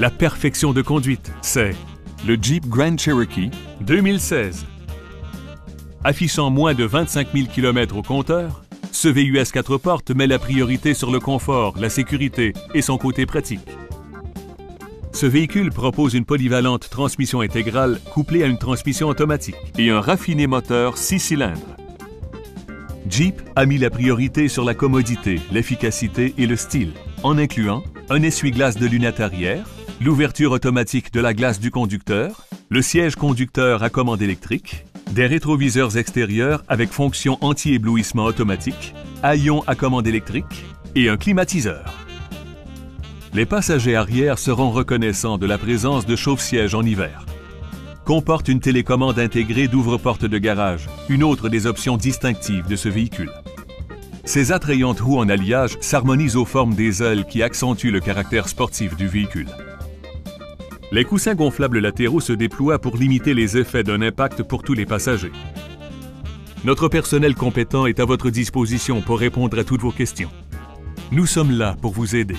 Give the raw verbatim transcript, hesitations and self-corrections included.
la perfection de conduite. C'est le Jeep Grand Cherokee deux mille seize. Affichant moins de vingt-cinq mille kilomètres au compteur, ce V U S quatre portes met la priorité sur le confort, la sécurité et son côté pratique. Ce véhicule propose une polyvalente transmission intégrale couplée à une transmission automatique et un raffiné moteur six cylindres. Jeep a mis la priorité sur la commodité, l'efficacité et le style, en incluant un essuie-glace de lunettes arrière, l'ouverture automatique de la glace du conducteur, le siège conducteur à commande électrique, des rétroviseurs extérieurs avec fonction anti-éblouissement automatique, haillons à commande électrique et un climatiseur. Les passagers arrière seront reconnaissants de la présence de chauffe-sièges en hiver. Comporte une télécommande intégrée d'ouvre-porte de garage, une autre des options distinctives de ce véhicule. Ses attrayantes roues en alliage s'harmonisent aux formes des ailes qui accentuent le caractère sportif du véhicule. Les coussins gonflables latéraux se déploient pour limiter les effets d'un impact pour tous les passagers. Notre personnel compétent est à votre disposition pour répondre à toutes vos questions. Nous sommes là pour vous aider.